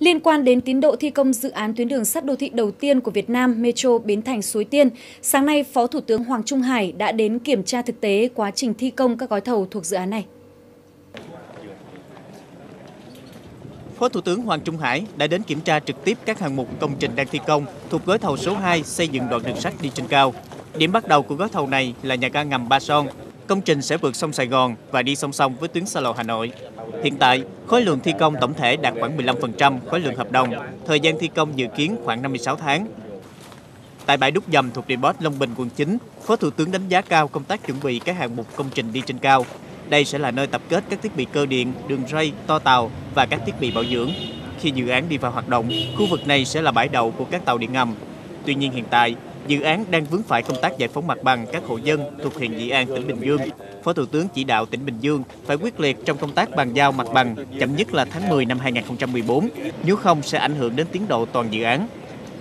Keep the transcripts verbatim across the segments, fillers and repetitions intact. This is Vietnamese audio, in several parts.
Liên quan đến tiến độ thi công dự án tuyến đường sắt đô thị đầu tiên của Việt Nam, Metro Bến Thành Suối Tiên, sáng nay Phó Thủ tướng Hoàng Trung Hải đã đến kiểm tra thực tế quá trình thi công các gói thầu thuộc dự án này. Phó Thủ tướng Hoàng Trung Hải đã đến kiểm tra trực tiếp các hạng mục công trình đang thi công thuộc gói thầu số hai xây dựng đoạn đường sắt đi trên cao. Điểm bắt đầu của gói thầu này là nhà ga ngầm Ba Son. Công trình sẽ vượt sông Sài Gòn và đi song song với tuyến xa lộ Hà Nội. Hiện tại, khối lượng thi công tổng thể đạt khoảng mười lăm phần trăm khối lượng hợp đồng, thời gian thi công dự kiến khoảng năm mươi sáu tháng. Tại bãi đúc dầm thuộc Depot Long Bình, quận chín, Phó Thủ tướng đánh giá cao công tác chuẩn bị các hạng mục công trình đi trên cao. Đây sẽ là nơi tập kết các thiết bị cơ điện, đường ray, toa tàu và các thiết bị bảo dưỡng. Khi dự án đi vào hoạt động, khu vực này sẽ là bãi đậu của các tàu điện ngầm. Tuy nhiên hiện tại, dự án đang vướng phải công tác giải phóng mặt bằng các hộ dân thuộc huyện Dĩ An, tỉnh Bình Dương. Phó Thủ tướng chỉ đạo tỉnh Bình Dương phải quyết liệt trong công tác bàn giao mặt bằng chậm nhất là tháng mười năm hai nghìn không trăm mười bốn, nếu không sẽ ảnh hưởng đến tiến độ toàn dự án.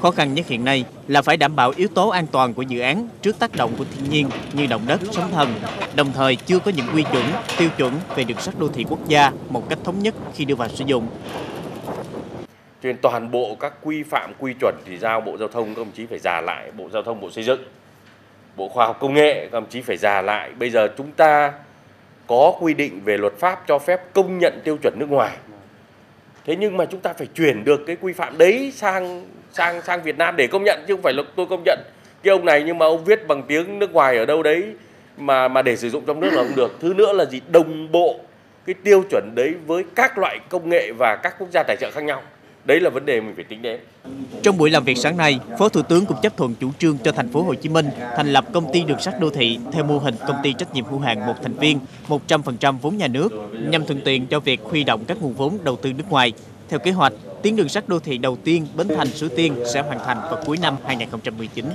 Khó khăn nhất hiện nay là phải đảm bảo yếu tố an toàn của dự án trước tác động của thiên nhiên như động đất, sóng thần, đồng thời chưa có những quy chuẩn, tiêu chuẩn về đường sắt đô thị quốc gia một cách thống nhất khi đưa vào sử dụng. Trên toàn bộ các quy phạm, quy chuẩn thì giao Bộ Giao thông các đồng chí phải rà lại, Bộ Giao thông, Bộ Xây dựng, Bộ Khoa học Công nghệ các đồng chí phải rà lại. Bây giờ chúng ta có quy định về luật pháp cho phép công nhận tiêu chuẩn nước ngoài. Thế nhưng mà chúng ta phải chuyển được cái quy phạm đấy sang sang sang Việt Nam để công nhận, chứ không phải là tôi công nhận cái ông này nhưng mà ông viết bằng tiếng nước ngoài ở đâu đấy mà mà để sử dụng trong nước là không được. Thứ nữa là gì? Đồng bộ cái tiêu chuẩn đấy với các loại công nghệ và các quốc gia tài trợ khác nhau. Đấy là vấn đề mình phải tính đến. Trong buổi làm việc sáng nay, Phó Thủ tướng cũng chấp thuận chủ trương cho thành phố Hồ Chí Minh thành lập công ty đường sắt đô thị theo mô hình công ty trách nhiệm hữu hạn một thành viên, một trăm phần trăm vốn nhà nước, nhằm thuận tiện cho việc huy động các nguồn vốn đầu tư nước ngoài. Theo kế hoạch, tuyến đường sắt đô thị đầu tiên Bến Thành Suối Tiên sẽ hoàn thành vào cuối năm hai nghìn không trăm mười chín.